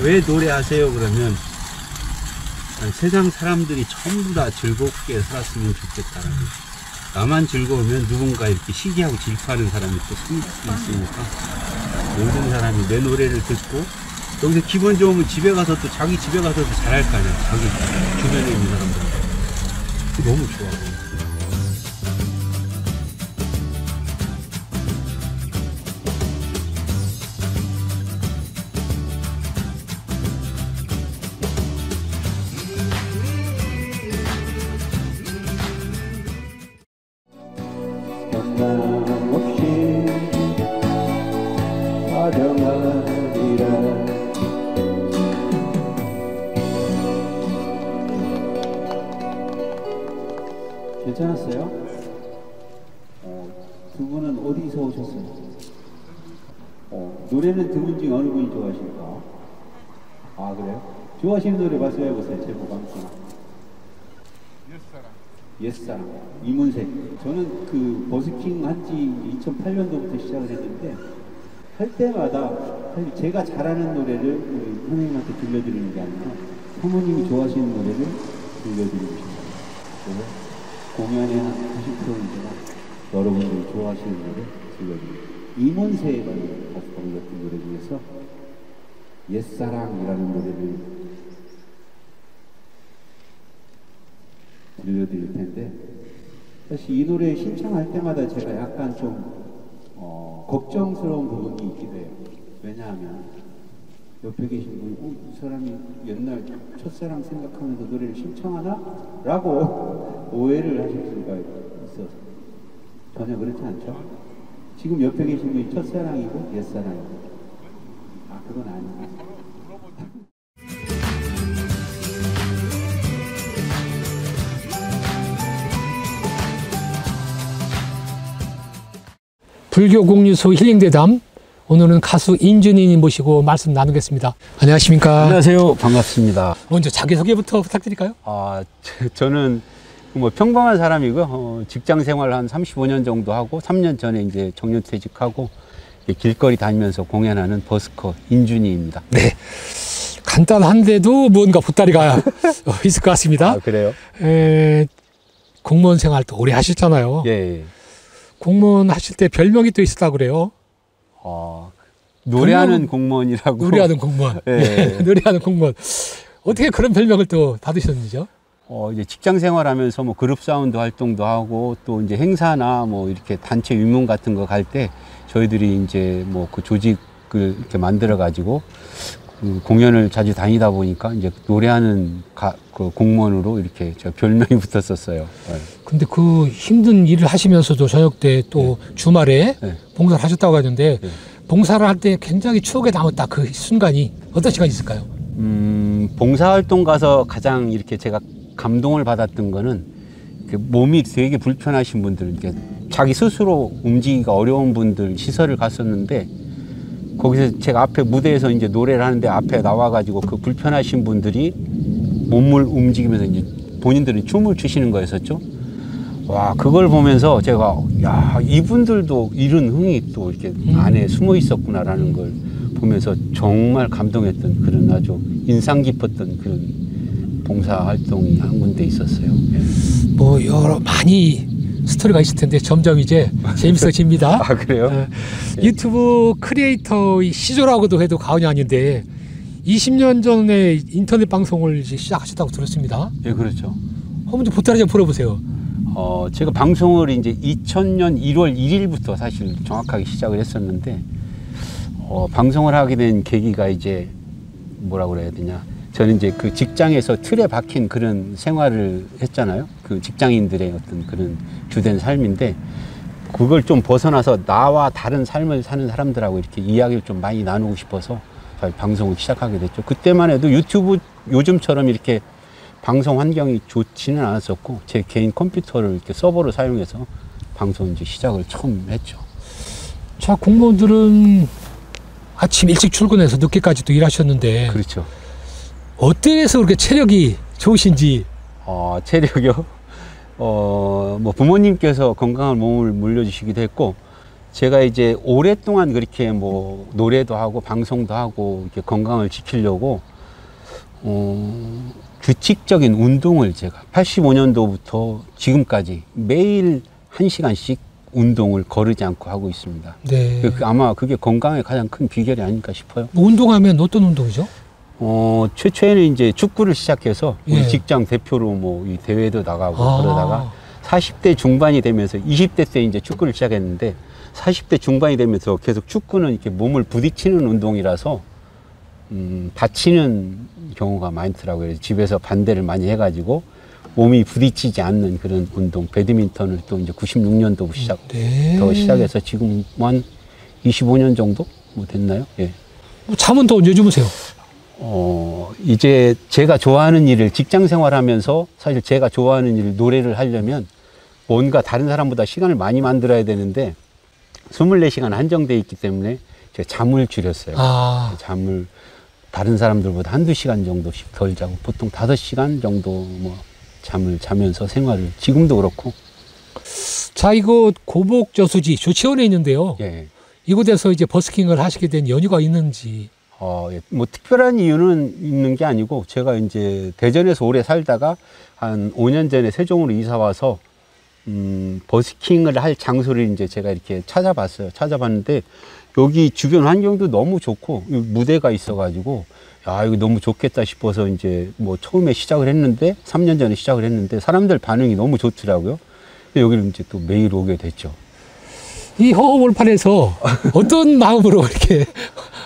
왜 노래하세요? 그러면 세상 사람들이 전부 다 즐겁게 살았으면 좋겠다라는, 나만 즐거우면 누군가 이렇게 시기하고 질투하는 사람이 또 있으니까 모든 사람이 내 노래를 듣고, 여기서 기분 좋으면 집에 가서 또 자기 집에 가서도 잘할 거 아니야, 자기 주변에 있는 사람들. 너무 좋아. 괜찮았어요? 두 분은 어디서 오셨어요? 노래는 두 분 중에 어느 분이 좋아하실까? 아, 그래요? 좋아하시는 노래 말씀해 보세요. 제목 한번. 옛사랑. 옛사랑. 이문세. 저는 그 버스킹 한지 2008년도부터 시작을 했는데, 할 때마다 사실 제가 잘하는 노래를 우리 선생님한테 들려드리는 게 아니라 사모님이 좋아하시는 노래를 들려드리고 싶어요. 공연의 한 90%인지만 여러분들이 좋아하시는 노래 들려드립니다. 이문세의 가수들의 노래 중에서 옛사랑이라는 노래를 들려드릴 텐데, 사실 이 노래 신청할 때마다 제가 약간 좀 걱정스러운 부분이 있기도 해요. 왜냐하면 옆에 계신 분이 이 사람이 옛날 첫사랑 생각하면서 노래를 신청하나? 라고 오해를 하실 수가 있어서. 전혀 그렇지 않죠? 지금 옆에 계신 분이 첫사랑이고 옛사랑이고. 아, 그건 아니에요. 불교공유소 힐링대담, 오늘은 가수 인주니님 모시고 말씀 나누겠습니다. 안녕하십니까? 안녕하세요. 반갑습니다. 먼저 자기소개부터 부탁드릴까요? 저는 뭐 평범한 사람이고, 직장 생활 한 35년 정도 하고, 3년 전에 이제 정년 퇴직하고, 길거리 다니면서 공연하는 버스커 인준이입니다. 네. 간단한데도 뭔가 보따리가 있을 것 같습니다. 아, 그래요? 공무원 생활도 오래 하셨잖아요. 예. 공무원 하실 때 별명이 또 있었다고 그래요. 노래하는 공무원이라고. 노래하는 공무원. 예. 예. 노래하는 공무원. 어떻게 그런 별명을 또 받으셨는지요? 이제 직장 생활하면서 뭐 그룹 사운드 활동도 하고, 또 이제 행사나 뭐 이렇게 단체 유문 같은 거 갈 때 저희들이 이제 뭐 그 조직을 이렇게 만들어가지고 그 공연을 자주 다니다 보니까 이제 노래하는 그 공무원으로 이렇게 저 별명이 붙었었어요. 네. 근데 그 힘든 일을 하시면서도 저녁 때 또 네. 주말에 네. 봉사를 하셨다고 하는데 네. 봉사를 할 때 굉장히 추억에 남았다. 그 순간이 어떤 시간이 있을까요? 봉사활동 가서 가장 이렇게 제가 감동을 받았던 거는, 몸이 되게 불편하신 분들, 이렇게 자기 스스로 움직이기가 어려운 분들 시설을 갔었는데, 거기서 제가 앞에 무대에서 이제 노래를 하는데 앞에 나와가지고 그 불편하신 분들이 몸을 움직이면서 이제 본인들이 춤을 추시는 거였었죠. 와, 그걸 보면서 제가, 야, 이분들도 이런 흥이 또 이렇게 안에 숨어 있었구나라는 걸 보면서 정말 감동했던, 그런 아주 인상 깊었던 그런 봉사활동이 한 군데 있었어요. 예. 뭐 여러 많이 스토리가 있을 텐데 점점 이제 재밌어집니다. 아, 그래요? 예. 유튜브 크리에이터의 시조라고도 해도 과언이 아닌데 20년 전에 인터넷 방송을 이제 시작하셨다고 들었습니다. 예, 그렇죠. 한번 보따리 좀 풀어보세요. 제가 방송을 이제 2000년 1월 1일부터 사실 정확하게 시작을 했었는데, 방송을 하게 된 계기가 이제 뭐라고 그래야 되냐, 저는 이제 그 직장에서 틀에 박힌 그런 생활을 했잖아요. 그 직장인들의 어떤 그런 주된 삶인데, 그걸 좀 벗어나서 나와 다른 삶을 사는 사람들하고 이렇게 이야기를 좀 많이 나누고 싶어서 방송을 시작하게 됐죠. 그때만 해도 유튜브 요즘처럼 이렇게 방송 환경이 좋지는 않았었고, 제 개인 컴퓨터를 이렇게 서버로 사용해서 방송 이제 시작을 처음 했죠. 자, 공무원들은 아침 일찍 출근해서 늦게까지도 일하셨는데. 그렇죠. 어때서 그렇게 체력이 좋으신지? 체력이요? 뭐 부모님께서 건강한 몸을 물려주시기도 했고, 제가 이제 오랫동안 그렇게 뭐 노래도 하고 방송도 하고 이렇게 건강을 지키려고 규칙적인 운동을 제가 85년도부터 지금까지 매일 1시간씩 운동을 거르지 않고 하고 있습니다. 네. 아마 그게 건강에 가장 큰 비결이 아닐까 싶어요. 운동하면 어떤 운동이죠? 최초에는 이제 축구를 시작해서 우리 직장 대표로 뭐 이 대회도 나가고 그러다가 40대 중반이 되면서 20대 때 이제 축구를 시작했는데 40대 중반이 되면서 계속 축구는 이렇게 몸을 부딪히는 운동이라서 다치는 경우가 많더라고요. 그래서 집에서 반대를 많이 해가지고 몸이 부딪히지 않는 그런 운동, 배드민턴을 또 이제 96년도 시작해서 지금 한 25년 정도 뭐 됐나요? 예. 잠은 또 언제 주무세요? 이제 제가 좋아하는 일을 직장 생활하면서 사실 제가 좋아하는 일 노래를 하려면 뭔가 다른 사람보다 시간을 많이 만들어야 되는데 24시간 한정돼 있기 때문에 제가 잠을 줄였어요. 잠을 다른 사람들보다 1~2시간 정도씩 덜 자고 보통 5시간 정도 뭐 잠을 자면서 생활을 지금도 그렇고. 자, 이곳 고복저수지 조치원에 있는데요. 예. 이곳에서 이제 버스킹을 하시게 된 연유가 있는지. 뭐 특별한 이유는 있는 게 아니고 제가 이제 대전에서 오래 살다가 한 5년 전에 세종으로 이사 와서 버스킹을 할 장소를 이제 제가 이렇게 찾아봤어요. 찾아봤는데 여기 주변 환경도 너무 좋고 무대가 있어가지고 야, 이거 너무 좋겠다 싶어서 이제 뭐 처음에 시작을 했는데 3년 전에 시작을 했는데 사람들 반응이 너무 좋더라고요. 여기를 이제 또 매일 오게 됐죠. 이 허허벌판에서 어떤 마음으로 이렇게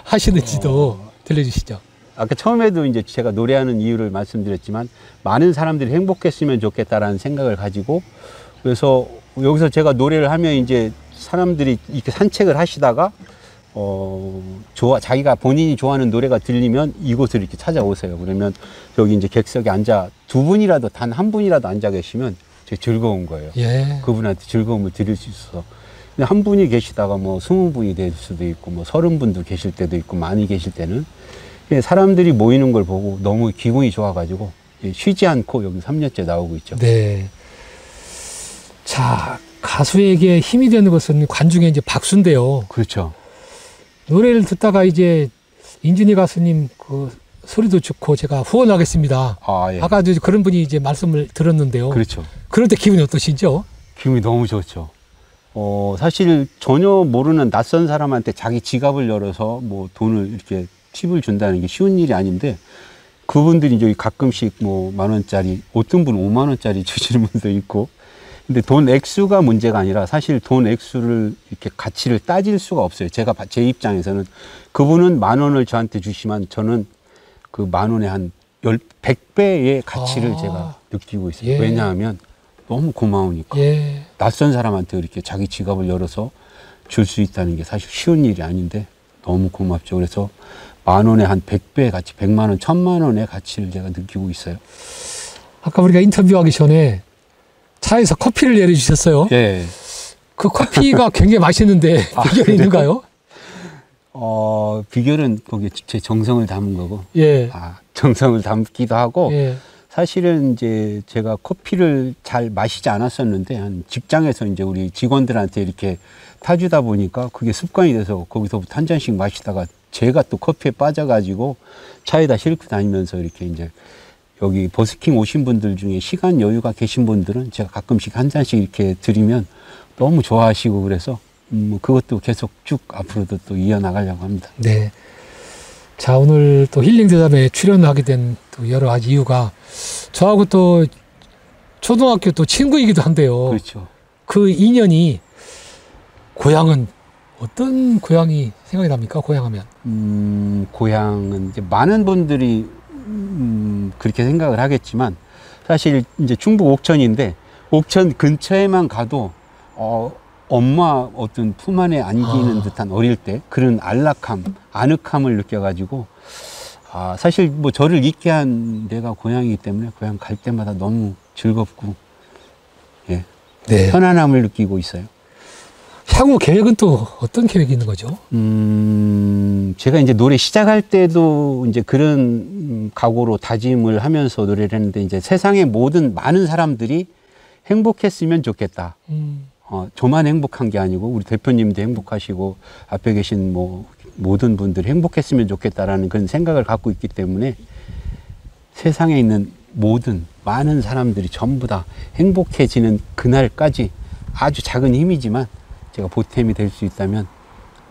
하시는지도 들려주시죠. 아까 처음에도 이제 제가 노래하는 이유를 말씀드렸지만 많은 사람들이 행복했으면 좋겠다라는 생각을 가지고 그래서 여기서 제가 노래를 하면 이제 사람들이 이렇게 산책을 하시다가 자기가 본인이 좋아하는 노래가 들리면 이곳을 이렇게 찾아오세요. 그러면 여기 이제 객석에 앉아 두 분이라도 단 한 분이라도 앉아 계시면 되게 즐거운 거예요. 예. 그분한테 즐거움을 드릴 수 있어서. 근데 한 분이 계시다가 뭐 20분이 될 수도 있고 뭐 30분도 계실 때도 있고 많이 계실 때는 사람들이 모이는 걸 보고 너무 기분이 좋아가지고 쉬지 않고 여기 3년째 나오고 있죠. 네. 자, 가수에게 힘이 되는 것은 관중의 이제 박수인데요. 그렇죠. 노래를 듣다가 이제 인주니 가수님 그 소리도 좋고 제가 후원하겠습니다. 예. 아까도 그런 분이 이제 말씀을 들었는데요. 그렇죠. 그럴 때 기분이 어떠시죠? 기분이 너무 좋죠. 사실 전혀 모르는 낯선 사람한테 자기 지갑을 열어서 뭐 돈을 이렇게 팁을 준다는 게 쉬운 일이 아닌데 그분들이 이제 가끔씩 뭐 10,000원짜리, 어떤 분은 50,000원짜리 주시는 분도 있고 근데 돈 액수가 문제가 아니라 사실 돈 액수를 이렇게 가치를 따질 수가 없어요. 제가 제 입장에서는 그분은 10,000원을 저한테 주시면 저는 그 10,000원에 한 100배의 가치를 제가 느끼고 있어요. 예. 왜냐하면 너무 고마우니까. 예. 낯선 사람한테 이렇게 자기 지갑을 열어서 줄 수 있다는 게 사실 쉬운 일이 아닌데 너무 고맙죠. 그래서 10,000원에 한 100배의 가치, 100만 원, 1000만 원의 가치를 제가 느끼고 있어요. 아까 우리가 인터뷰하기 전에 차에서 커피를 내려주셨어요. 예. 그 커피가 굉장히 맛있는데 비결이 있는가요? 비결은 거기에 제 정성을 담은 거고. 예. 정성을 담기도 하고. 예. 사실은 이제 제가 커피를 잘 마시지 않았었는데 한 직장에서 이제 우리 직원들한테 이렇게 타주다 보니까 그게 습관이 돼서 거기서부터 한 잔씩 마시다가 제가 또 커피에 빠져가지고 차에다 싣고 다니면서 이렇게 이제 여기 버스킹 오신 분들 중에 시간 여유가 계신 분들은 제가 가끔씩 한 잔씩 이렇게 드리면 너무 좋아하시고 그래서 그것도 계속 쭉 앞으로도 또 이어나가려고 합니다. 네. 자, 오늘 또 힐링대담에 출연하게 된 또 여러 가지 이유가 저하고 또 초등학교 또 친구이기도 한데요. 그렇죠. 그 인연이 고향은 어떤 고향이 생각이 납니까? 고향하면. 고향은 이제 많은 분들이 그렇게 생각을 하겠지만 사실 이제 충북 옥천인데 옥천 근처에만 가도 엄마 어떤 품 안에 안기는 듯한 어릴 때 그런 안락함, 아늑함을 느껴가지고 사실 뭐 저를 잊게 한 데가 고향이기 때문에 고향 갈 때마다 너무 즐겁고 예. 네. 편안함을 느끼고 있어요. 향후 계획은 또 어떤 계획이 있는 거죠? 제가 이제 노래 시작할 때도 이제 그런 각오로 다짐을 하면서 노래를 했는데 이제 세상의 모든 많은 사람들이 행복했으면 좋겠다. 저만 행복한 게 아니고 우리 대표님도 행복하시고 앞에 계신 뭐 모든 분들이 행복했으면 좋겠다라는 그런 생각을 갖고 있기 때문에 세상에 있는 모든 많은 사람들이 전부 다 행복해지는 그날까지 아주 작은 힘이지만 제가 보탬이 될 수 있다면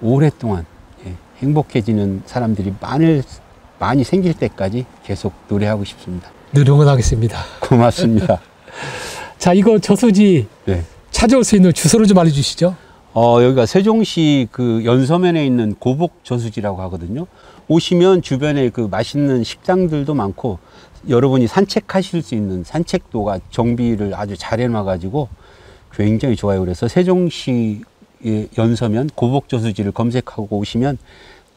오랫동안 행복해지는 사람들이 많이 생길 때까지 계속 노래하고 싶습니다. 늘 응원하겠습니다. 고맙습니다. 자, 이거 저수지 네. 찾아올 수 있는 주소를 좀 알려주시죠. 여기가 세종시 그 연서면에 있는 고복저수지라고 하거든요. 오시면 주변에 그 맛있는 식당들도 많고 여러분이 산책하실 수 있는 산책도가 정비를 아주 잘 해놔가지고 굉장히 좋아요. 그래서 세종시 연서면 고복저수지를 검색하고 오시면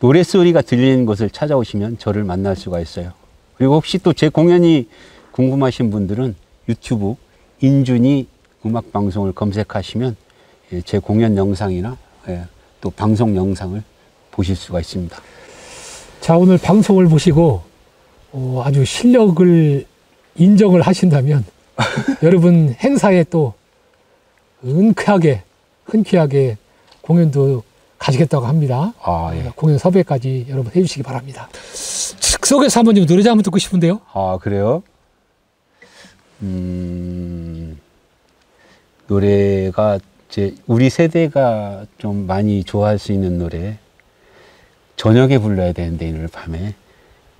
노래소리가 들리는 곳을 찾아오시면 저를 만날 수가 있어요. 그리고 혹시 또 제 공연이 궁금하신 분들은 유튜브 인주니 음악방송을 검색하시면 제 공연 영상이나 또 방송 영상을 보실 수가 있습니다. 자, 오늘 방송을 보시고 아주 실력을 인정을 하신다면 여러분 행사에 또 흔쾌하게 공연도 가시겠다고 합니다. 예. 공연 섭외까지 여러분 해주시기 바랍니다. 즉석에서 한번 좀 노래자 한번 듣고 싶은데요. 그래요? 노래가 우리 세대가 좀 많이 좋아할 수 있는 노래. 저녁에 불러야 되는데 이날 밤에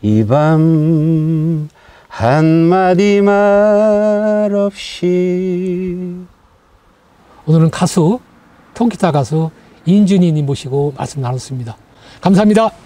이 밤 한마디 말 없이. 오늘은 가수 통기타 가수 인준이 님 모시고 말씀 나눴습니다. 감사합니다.